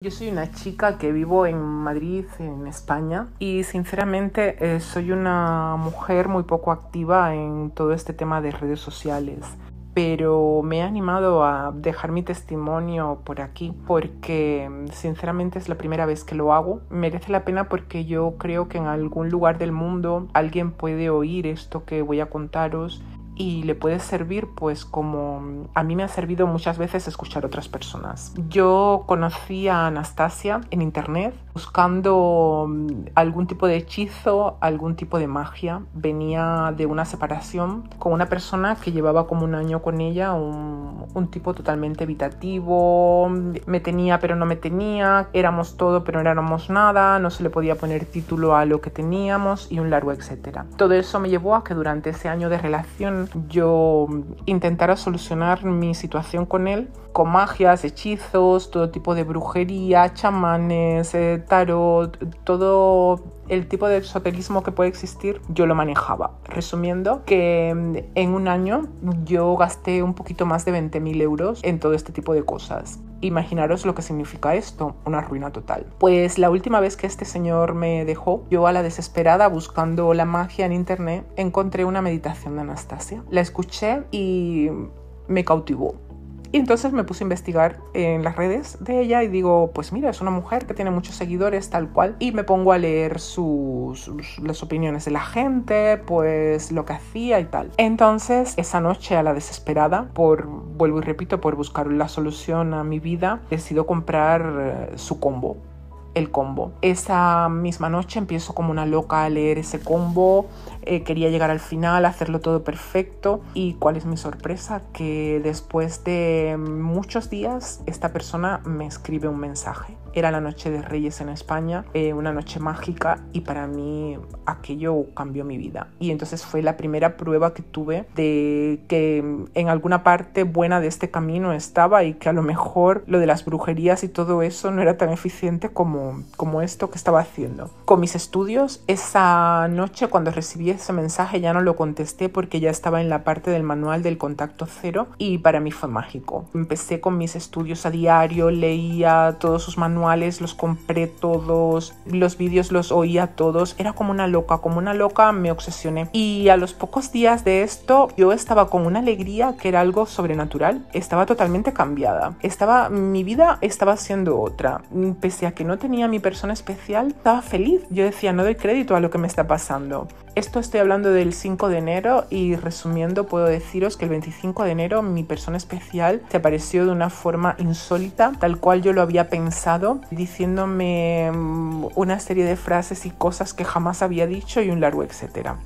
Yo soy una chica que vivo en Madrid, en España, y sinceramente soy una mujer muy poco activa en todo este tema de redes sociales, pero me he animado a dejar mi testimonio por aquí porque sinceramente es la primera vez que lo hago. Merece la pena porque yo creo que en algún lugar del mundo alguien puede oír esto que voy a contaros y le puede servir, pues como a mí me ha servido muchas veces escuchar a otras personas. Yo conocí a Anastassia en internet buscando algún tipo de hechizo, algún tipo de magia. Venía de una separación con una persona que llevaba como un año con ella, un tipo totalmente evitativo. Me tenía pero no me tenía, éramos todo pero no éramos nada, no se le podía poner título a lo que teníamos y un largo etcétera. Todo eso me llevó a que durante ese año de relación yo intentara solucionar mi situación con él con magias, hechizos, todo tipo de brujería, chamanes, tarot, todo el tipo de esoterismo que puede existir, yo lo manejaba. Resumiendo, que en un año yo gasté un poquito más de 20.000 euros en todo este tipo de cosas. Imaginaros lo que significa esto, una ruina total. Pues la última vez que este señor me dejó, yo a la desesperada buscando la magia en internet, encontré una meditación de Anastassia. La escuché y me cautivó. Y entonces me puse a investigar en las redes de ella y digo, pues mira, es una mujer que tiene muchos seguidores, tal cual. Y me pongo a leer las opiniones de la gente, pues lo que hacía y tal. Entonces, esa noche a la desesperada, vuelvo y repito, por buscar la solución a mi vida, decido comprar su combo. El combo. Esa misma noche empiezo como una loca a leer ese combo, quería llegar al final, hacerlo todo perfecto, y cuál es mi sorpresa, que después de muchos días esta persona me escribe un mensaje. Era la noche de Reyes en España, una noche mágica, y para mí aquello cambió mi vida. Y entonces fue la primera prueba que tuve de que en alguna parte buena de este camino estaba y que a lo mejor lo de las brujerías y todo eso no era tan eficiente como esto que estaba haciendo. Con mis estudios, esa noche cuando recibí ese mensaje ya no lo contesté porque ya estaba en la parte del manual del contacto cero y para mí fue mágico. Empecé con mis estudios a diario, leía todos sus manuales, los compré todos, los vídeos los oía todos, era como una loca, me obsesioné. Y a los pocos días de esto yo estaba con una alegría que era algo sobrenatural, estaba totalmente cambiada, mi vida estaba siendo otra, pese a que no tenía a mi persona especial, estaba feliz, yo decía no doy crédito a lo que me está pasando. Esto estoy hablando del 5 de enero y resumiendo puedo deciros que el 25 de enero mi persona especial se apareció de una forma insólita, tal cual yo lo había pensado, diciéndome una serie de frases y cosas que jamás había dicho y un largo etcétera.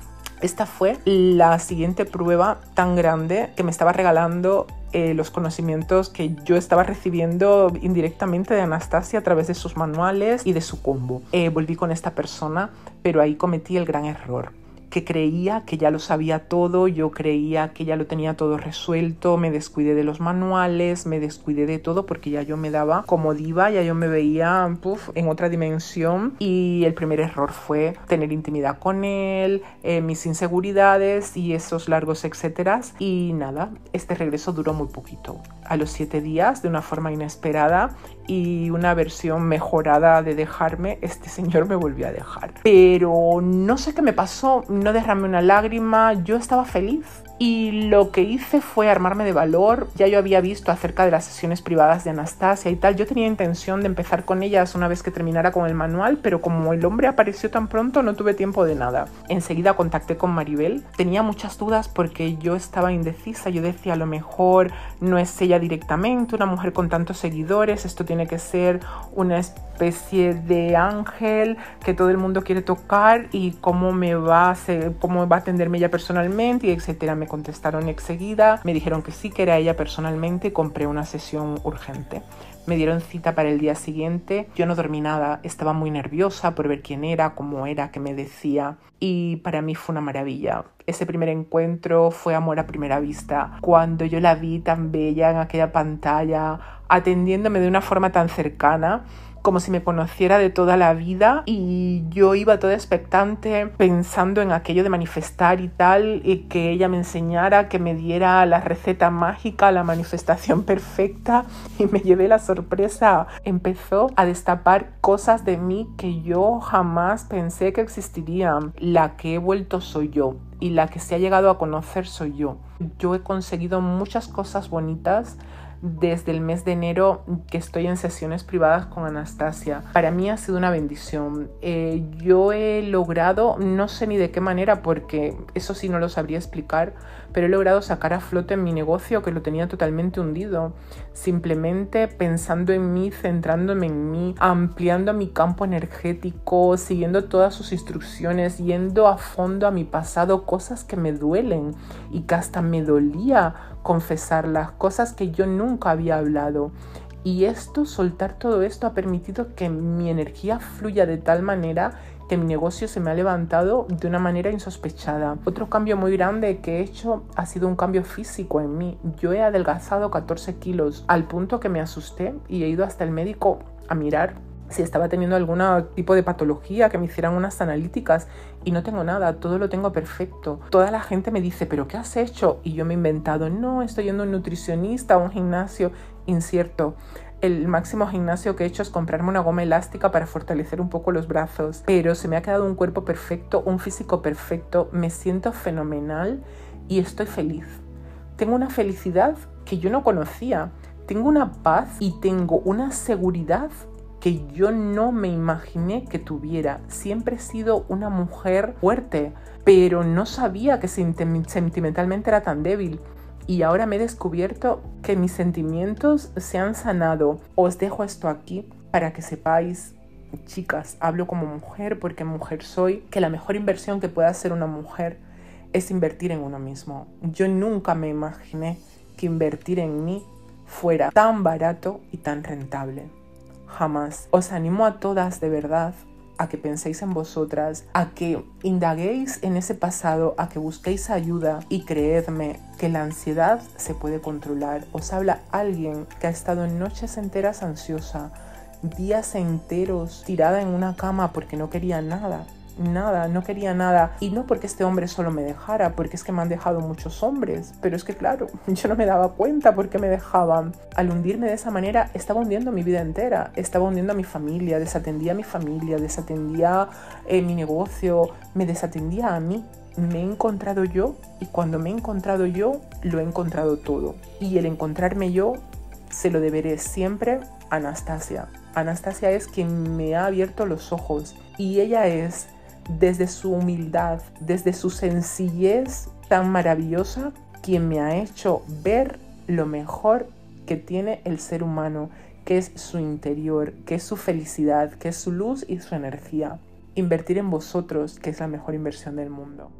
Esta fue la siguiente prueba tan grande que me estaba regalando los conocimientos que yo estaba recibiendo indirectamente de Anastassia a través de sus manuales y de su combo. Volví con esta persona, pero ahí cometí el gran error, que creía que ya lo sabía todo, yo creía que ya lo tenía todo resuelto, me descuidé de los manuales, me descuidé de todo porque ya yo me daba como diva, ya yo me veía en otra dimensión y el primer error fue tener intimidad con él, mis inseguridades y esos largos etcétera. Y nada, este regreso duró muy poquito, a los 7 días de una forma inesperada y una versión mejorada de dejarme, este señor me volvió a dejar. Pero no sé qué me pasó, no derramé una lágrima, yo estaba feliz. Y lo que hice fue armarme de valor. Ya yo había visto acerca de las sesiones privadas de Anastassia y tal. Yo tenía intención de empezar con ellas una vez que terminara con el manual, pero como el hombre apareció tan pronto, no tuve tiempo de nada. Enseguida contacté con Maribel. Tenía muchas dudas porque yo estaba indecisa. Yo decía, a lo mejor no es ella directamente, una mujer con tantos seguidores. Esto tiene que ser una especie de ángel que todo el mundo quiere tocar y cómo va a atenderme ella personalmente, y etcétera. Me contestaron enseguida, me dijeron que sí, que era ella personalmente, y compré una sesión urgente. Me dieron cita para el día siguiente. Yo no dormí nada, estaba muy nerviosa por ver quién era, cómo era, qué me decía, y para mí fue una maravilla. Ese primer encuentro fue amor a primera vista. Cuando yo la vi tan bella en aquella pantalla, atendiéndome de una forma tan cercana, como si me conociera de toda la vida, y yo iba toda expectante pensando en aquello de manifestar y tal, y que ella me enseñara, que me diera la receta mágica, la manifestación perfecta, y me llevé la sorpresa. Empezó a destapar cosas de mí que yo jamás pensé que existirían. La que he vuelto soy yo, y la que se ha llegado a conocer soy yo. Yo he conseguido muchas cosas bonitas desde el mes de enero que estoy en sesiones privadas con Anastassia. Para mí ha sido una bendición. Yo he logrado, no sé ni de qué manera, porque eso sí no lo sabría explicar, pero he logrado sacar a flote mi negocio, que lo tenía totalmente hundido, simplemente pensando en mí, centrándome en mí, ampliando mi campo energético, siguiendo todas sus instrucciones, yendo a fondo a mi pasado, cosas que me duelen y que hasta me dolía confesarlas, cosas que yo nunca había hablado. Y esto, soltar todo esto, ha permitido que mi energía fluya de tal manera que mi negocio se me ha levantado de una manera insospechada. Otro cambio muy grande que he hecho ha sido un cambio físico en mí. Yo he adelgazado 14 kilos al punto que me asusté y he ido hasta el médico a mirar si estaba teniendo algún tipo de patología, que me hicieran unas analíticas, y no tengo nada, todo lo tengo perfecto. Toda la gente me dice, ¿pero qué has hecho? Y yo me he inventado, no, estoy yendo a un nutricionista, a un gimnasio, incierto. El máximo gimnasio que he hecho es comprarme una goma elástica para fortalecer un poco los brazos. Pero se me ha quedado un cuerpo perfecto, un físico perfecto, me siento fenomenal y estoy feliz. Tengo una felicidad que yo no conocía, tengo una paz y tengo una seguridad que yo no me imaginé que tuviera. Siempre he sido una mujer fuerte, pero no sabía que sentimentalmente era tan débil. Y ahora me he descubierto que mis sentimientos se han sanado. Os dejo esto aquí para que sepáis, chicas, hablo como mujer porque mujer soy, que la mejor inversión que puede hacer una mujer es invertir en uno mismo. Yo nunca me imaginé que invertir en mí fuera tan barato y tan rentable. Jamás. Os animo a todas, de verdad, a que penséis en vosotras, a que indaguéis en ese pasado, a que busquéis ayuda, y creedme que la ansiedad se puede controlar. Os habla alguien que ha estado noches enteras ansiosa, días enteros tirada en una cama porque no quería nada. No quería nada, y no porque este hombre solo me dejara, porque es que me han dejado muchos hombres, pero es que claro, yo no me daba cuenta porque me dejaban. Al hundirme de esa manera estaba hundiendo mi vida entera, estaba hundiendo a mi familia, desatendía a mi familia, desatendía mi negocio, me desatendía a mí. Me he encontrado yo, y cuando me he encontrado yo, lo he encontrado todo. Y el encontrarme yo se lo deberé siempre a Anastassia. Anastassia es quien me ha abierto los ojos, y ella es, desde su humildad, desde su sencillez tan maravillosa, quien me ha hecho ver lo mejor que tiene el ser humano, que es su interior, que es su felicidad, que es su luz y su energía. Invertir en vosotros, que es la mejor inversión del mundo.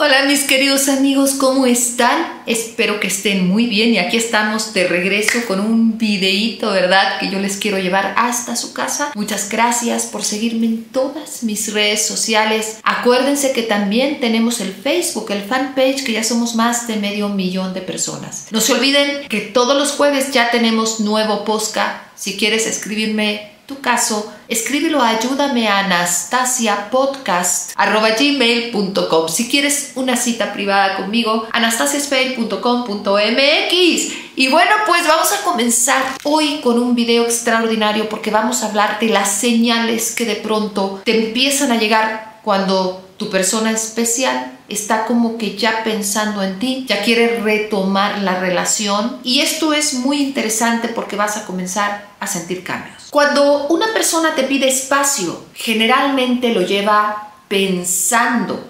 Hola mis queridos amigos, ¿cómo están? Espero que estén muy bien, y aquí estamos de regreso con un videíto, ¿verdad?, que yo les quiero llevar hasta su casa. Muchas gracias por seguirme en todas mis redes sociales. Acuérdense que también tenemos el Facebook, el fanpage, que ya somos más de 500,000 de personas. No se olviden que todos los jueves ya tenemos nuevo podcast. Si quieres escribirme tu caso, escríbelo a ayúdameanastasiapodcast@gmail.com. Si quieres una cita privada conmigo, anastassiasfeir.com.mx. Y bueno, pues vamos a comenzar hoy con un video extraordinario, porque vamos a hablar de las señales que de pronto te empiezan a llegar cuando tu persona especial está como que ya pensando en ti, ya quiere retomar la relación. Y esto es muy interesante porque vas a comenzar a sentir cambios. Cuando una persona te pide espacio, generalmente lo lleva pensando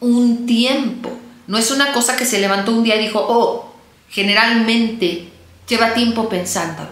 un tiempo. No es una cosa que se levantó un día y dijo, oh, generalmente lleva tiempo pensándolo.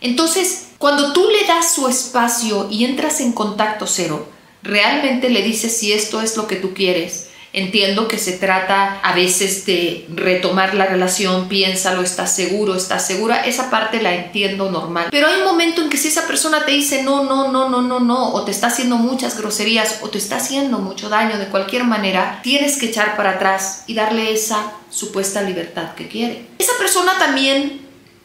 Entonces, cuando tú le das su espacio y entras en contacto cero, realmente le dices si esto es lo que tú quieres, Entiendo que se trata a veces de retomar la relación, piénsalo, estás seguro, estás segura, esa parte la entiendo normal. Pero hay un momento en que si esa persona te dice no, no, no, no, no, no, o te está haciendo muchas groserías, o te está haciendo mucho daño de cualquier manera, tienes que echar para atrás y darle esa supuesta libertad que quiere. Esa persona también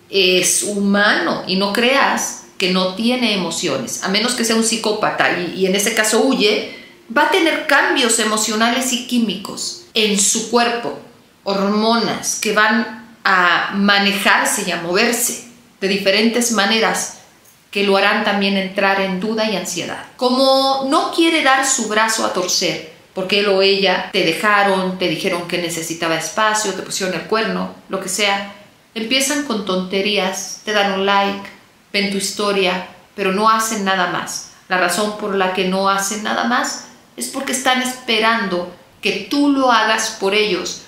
es humano y no creas que no tiene emociones, a menos que sea un psicópata y en ese caso huye. Va a tener cambios emocionales y químicos en su cuerpo, hormonas que van a manejarse y a moverse de diferentes maneras que lo harán también entrar en duda y ansiedad. Como no quiere dar su brazo a torcer, porque él o ella te dejaron, te dijeron que necesitaba espacio, te pusieron el cuerno, lo que sea, empiezan con tonterías, te dan un like, ven tu historia, pero no hacen nada más. La razón por la que no hacen nada más es porque están esperando que tú lo hagas por ellos,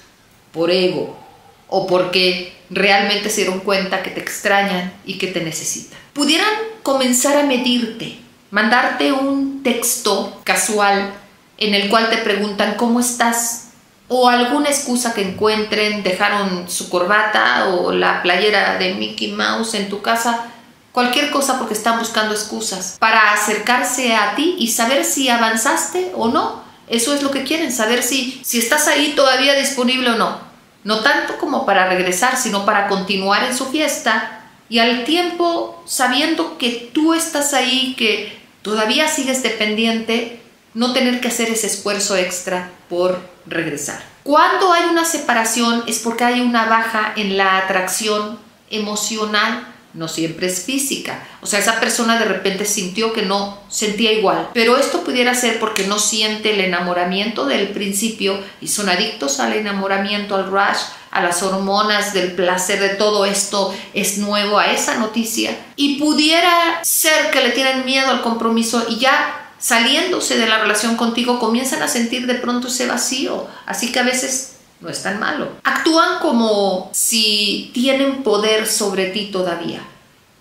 por ego, o porque realmente se dieron cuenta que te extrañan y que te necesitan. Pudieran comenzar a medirte, mandarte un texto casual en el cual te preguntan ¿cómo estás? O alguna excusa que encuentren, dejaron su corbata o la playera de Mickey Mouse en tu casa, cualquier cosa porque están buscando excusas para acercarse a ti y saber si avanzaste o no. Eso es lo que quieren, saber si estás ahí todavía disponible o no. No tanto como para regresar, sino para continuar en su fiesta y al tiempo sabiendo que tú estás ahí, que todavía sigues dependiente, no tener que hacer ese esfuerzo extra por regresar. Cuando hay una separación es porque hay una baja en la atracción emocional. No siempre es física, o sea, esa persona de repente sintió que no sentía igual, pero esto pudiera ser porque no siente el enamoramiento del principio y son adictos al enamoramiento, al rush, a las hormonas, del placer de todo esto, es nuevo a esa noticia y pudiera ser que le tienen miedo al compromiso y ya saliéndose de la relación contigo comienzan a sentir de pronto ese vacío, así que a veces no es tan malo. Actúan como si tienen poder sobre ti todavía.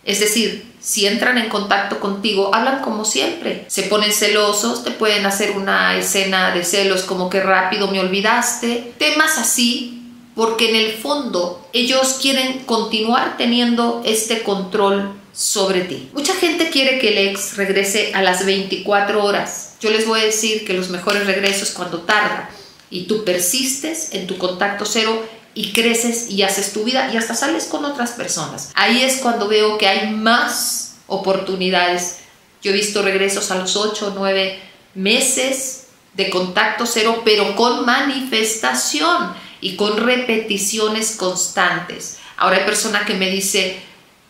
Es decir, si entran en contacto contigo, hablan como siempre. Se ponen celosos, te pueden hacer una escena de celos como que rápido me olvidaste. Temas así, porque en el fondo ellos quieren continuar teniendo este control sobre ti. Mucha gente quiere que el ex regrese a las 24 horas. Yo les voy a decir que los mejores regresos cuando tarda. Y tú persistes en tu contacto cero y creces y haces tu vida y hasta sales con otras personas. Ahí es cuando veo que hay más oportunidades. Yo he visto regresos a los 8 o 9 meses de contacto cero, pero con manifestación y con repeticiones constantes. Ahora hay persona que me dice,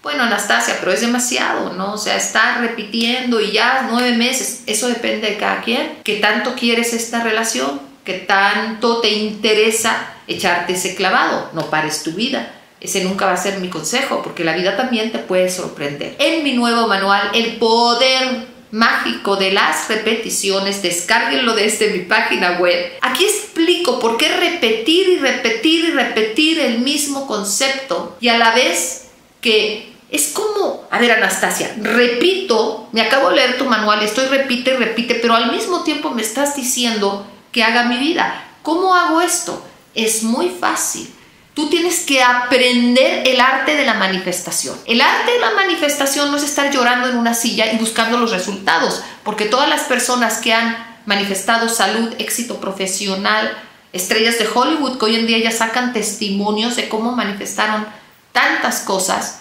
bueno, Anastassia, pero es demasiado, ¿no? O sea, está repitiendo y ya 9 meses. Eso depende de cada quien. ¿Qué tanto quieres esta relación? Que tanto te interesa echarte ese clavado, no pares tu vida. Ese nunca va a ser mi consejo, porque la vida también te puede sorprender. En mi nuevo manual, El Poder Mágico de las Repeticiones, descárguenlo desde mi página web. Aquí explico por qué repetir y repetir y repetir el mismo concepto y a la vez que es como, a ver, Anastassia, repito, me acabo de leer tu manual, estoy repite y repite, pero al mismo tiempo me estás diciendo que haga mi vida. ¿Cómo hago esto? Es muy fácil. Tú tienes que aprender el arte de la manifestación. El arte de la manifestación no es estar llorando en una silla y buscando los resultados, porque todas las personas que han manifestado salud, éxito profesional, estrellas de Hollywood que hoy en día ya sacan testimonios de cómo manifestaron tantas cosas,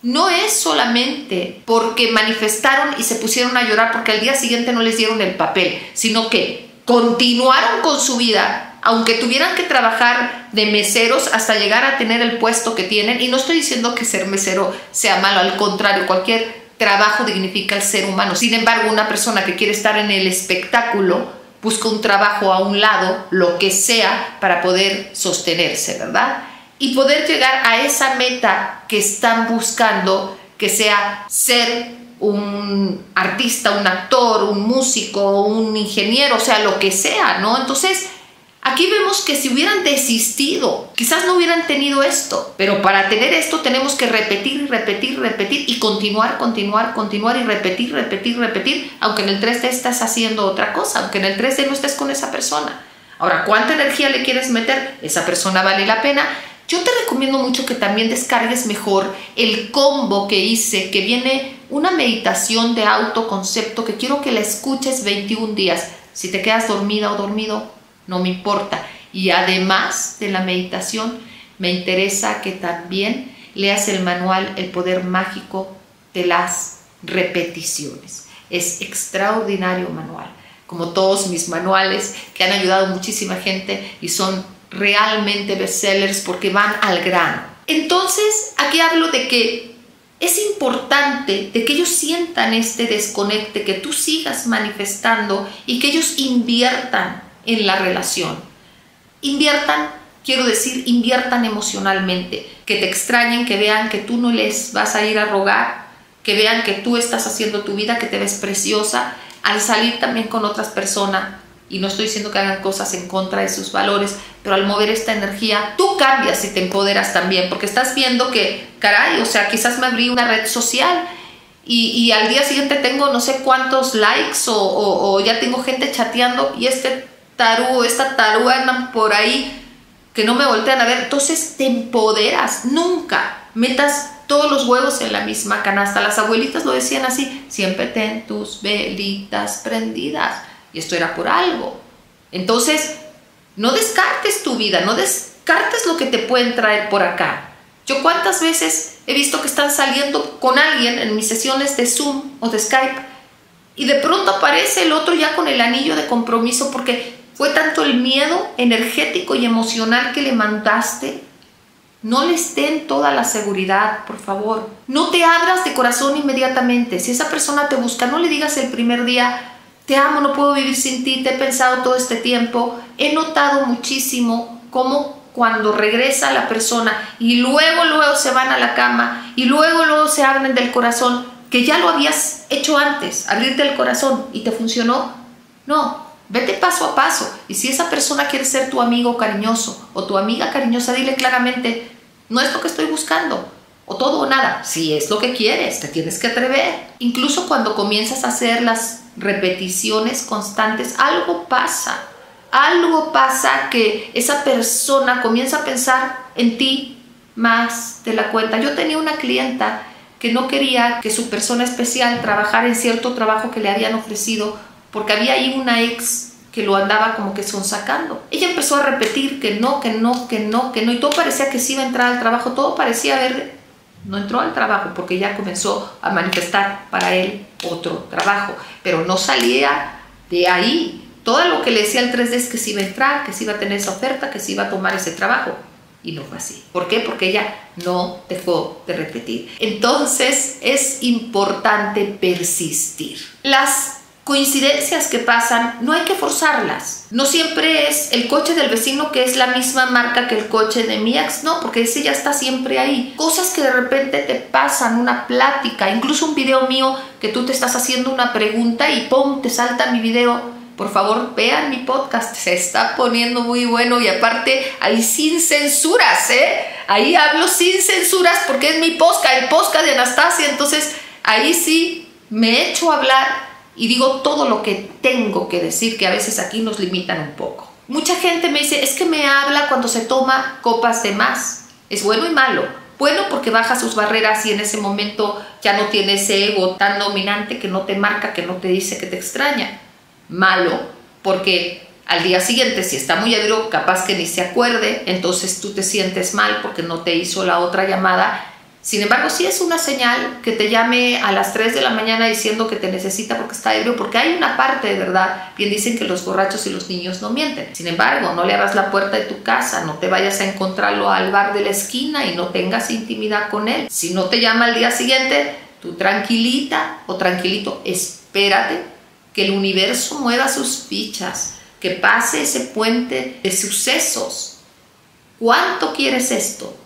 no es solamente porque manifestaron y se pusieron a llorar porque al día siguiente no les dieron el papel, sino que continuaron con su vida, aunque tuvieran que trabajar de meseros hasta llegar a tener el puesto que tienen. Y no estoy diciendo que ser mesero sea malo, al contrario, cualquier trabajo dignifica al ser humano. Sin embargo, una persona que quiere estar en el espectáculo busca un trabajo a un lado, lo que sea, para poder sostenerse, ¿verdad? Y poder llegar a esa meta que están buscando, que sea ser un artista, un actor, un músico, un ingeniero, o sea, lo que sea, ¿no? Entonces, aquí vemos que si hubieran desistido, quizás no hubieran tenido esto, pero para tener esto tenemos que repetir, repetir, repetir y continuar, continuar, continuar y repetir, repetir, repetir, aunque en el 3D estás haciendo otra cosa, aunque en el 3D no estés con esa persona, Ahora, ¿cuánta energía le quieres meter? Esa persona vale la pena. Yo te recomiendo mucho que también descargues mejor el combo que hice, que viene una meditación de autoconcepto que quiero que la escuches 21 días. Si te quedas dormida o dormido, no me importa. Y además de la meditación, me interesa que también leas el manual El Poder Mágico de las Repeticiones. Es extraordinario manual, como todos mis manuales que han ayudado a muchísima gente y son realmente bestsellers porque van al grano. Entonces, aquí hablo de que es importante de que ellos sientan este desconecte, que tú sigas manifestando y que ellos inviertan en la relación. Inviertan, quiero decir, inviertan emocionalmente, que te extrañen, que vean que tú no les vas a ir a rogar, que vean que tú estás haciendo tu vida, que te ves preciosa al salir también con otras personas. Y no estoy diciendo que hagan cosas en contra de sus valores, pero al mover esta energía, tú cambias y te empoderas también, porque estás viendo que, caray, o sea, quizás me abrí una red social y al día siguiente tengo no sé cuántos likes o ya tengo gente chateando y este tarú, esta tarúa andan por ahí que no me voltean a ver. Entonces te empoderas, nunca metas todos los huevos en la misma canasta. Las abuelitas lo decían así, siempre ten tus velitas prendidas. Y esto era por algo. Entonces, no descartes tu vida, no descartes lo que te pueden traer por acá. Yo cuántas veces he visto que están saliendo con alguien en mis sesiones de Zoom o de Skype y de pronto aparece el otro ya con el anillo de compromiso porque fue tanto el miedo energético y emocional que le mandaste. No les den toda la seguridad, por favor. No te abras de corazón inmediatamente. Si esa persona te busca, no le digas el primer día: te amo, no puedo vivir sin ti, te he pensado todo este tiempo. He notado muchísimo cómo cuando regresa la persona y luego se van a la cama y luego se abren del corazón, que ya lo habías hecho antes, abrirte el corazón, y te funcionó. No, vete paso a paso. Y si esa persona quiere ser tu amigo cariñoso o tu amiga cariñosa, dile claramente: no es lo que estoy buscando, o todo o nada. Si es lo que quieres, te tienes que atrever. Incluso cuando comienzas a hacer las repeticiones constantes, algo pasa que esa persona comienza a pensar en ti más de la cuenta. Yo tenía una clienta que no quería que su persona especial trabajara en cierto trabajo que le habían ofrecido porque había ahí una ex que lo andaba como que sonsacando. Ella empezó a repetir que no, y todo parecía que sí iba a entrar al trabajo, todo parecía haber... No entró al trabajo porque ya comenzó a manifestar para él otro trabajo, pero no salía de ahí. Todo lo que le decía el 3D es que sí iba a entrar, que sí iba a tener esa oferta, que sí iba a tomar ese trabajo, y no fue así. ¿Por qué? Porque ella no dejó de repetir. Entonces es importante persistir. Las coincidencias que pasan no hay que forzarlas. No siempre es el coche del vecino que es la misma marca que el coche de mi ex, no, porque ese ya está siempre ahí. Cosas que de repente te pasan, una plática, incluso un video mío que tú te estás haciendo una pregunta y ¡pum!, te salta mi video. Por favor, vean mi podcast, se está poniendo muy bueno, y aparte ahí sin censuras, ahí hablo sin censuras porque es mi podcast, el podcast de Anastassia. Entonces ahí sí me echo a hablar y digo todo lo que tengo que decir, que a veces aquí nos limitan un poco. Mucha gente me dice: es que me habla cuando se toma copas de más. Es bueno y malo. Bueno, porque baja sus barreras y en ese momento ya no tiene ese ego tan dominante que no te marca, que no te dice que te extraña. Malo, porque al día siguiente, si está muy ebrio, capaz que ni se acuerde, entonces tú te sientes mal porque no te hizo la otra llamada. Sin embargo, sí es una señal que te llame a las 3 de la mañana diciendo que te necesita porque está ebrio, porque hay una parte de verdad. Bien dicen que los borrachos y los niños no mienten. Sin embargo, no le abras la puerta de tu casa, no te vayas a encontrarlo al bar de la esquina y no tengas intimidad con él. Si no te llama al día siguiente, tú tranquilita o tranquilito, espérate que el universo mueva sus fichas, que pase ese puente de sucesos. ¿Cuánto quieres esto?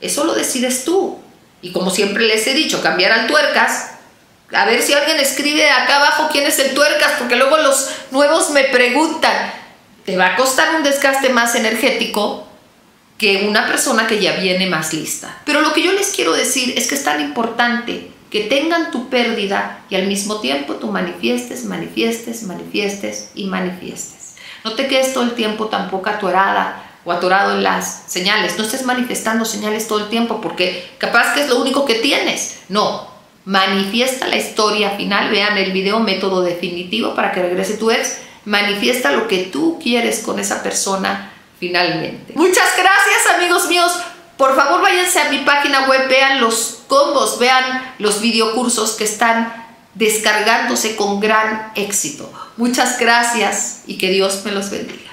Eso lo decides tú. Y como siempre les he dicho, cambiar al tuercas. A ver si alguien escribe acá abajo quién es el tuercas, porque luego los nuevos me preguntan. Te va a costar un desgaste más energético que una persona que ya viene más lista. Pero lo que yo les quiero decir es que es tan importante que tengan tu pérdida y al mismo tiempo tú manifiestes, manifiestes, manifiestes y manifiestes. No te quedes todo el tiempo tampoco atorada o atorado en las señales. No estés manifestando señales todo el tiempo porque capaz que es lo único que tienes. No, manifiesta la historia final. Vean el video Método Definitivo para que regrese tu ex. Manifiesta lo que tú quieres con esa persona finalmente. Muchas gracias, amigos míos. Por favor, váyanse a mi página web, vean los combos, vean los videocursos que están descargándose con gran éxito. Muchas gracias y que Dios me los bendiga.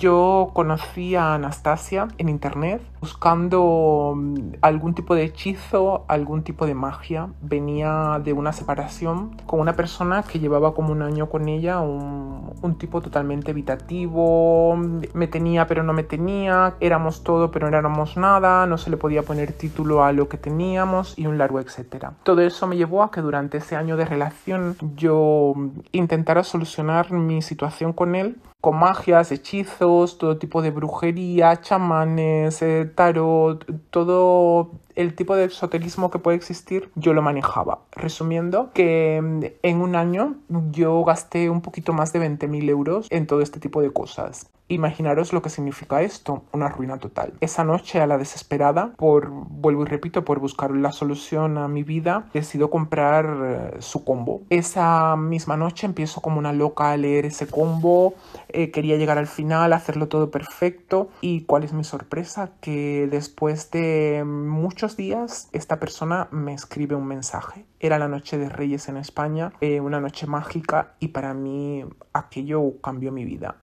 Yo conocí a Anastassia en internet buscando algún tipo de hechizo, algún tipo de magia. Venía de una separación con una persona que llevaba como un año con ella, un tipo totalmente evitativo. Me tenía pero no me tenía, éramos todo pero no éramos nada, no se le podía poner título a lo que teníamos y un largo etcétera. Todo eso me llevó a que durante ese año de relación yo intentara solucionar mi situación con él con magias, hechizos, todo tipo de brujería, chamanes, tarot, todo el tipo de esoterismo que puede existir, yo lo manejaba. Resumiendo, que en un año yo gasté un poquito más de 20.000 euros en todo este tipo de cosas. Imaginaros lo que significa esto, una ruina total. Esa noche a la desesperada, vuelvo y repito, por buscar la solución a mi vida, decido comprar su combo. Esa misma noche empiezo como una loca a leer ese combo, quería llegar al final, hacerlo todo perfecto. Y cuál es mi sorpresa, que después de muchos días esta persona me escribe un mensaje. Era la noche de Reyes en España, una noche mágica, y para mí aquello cambió mi vida.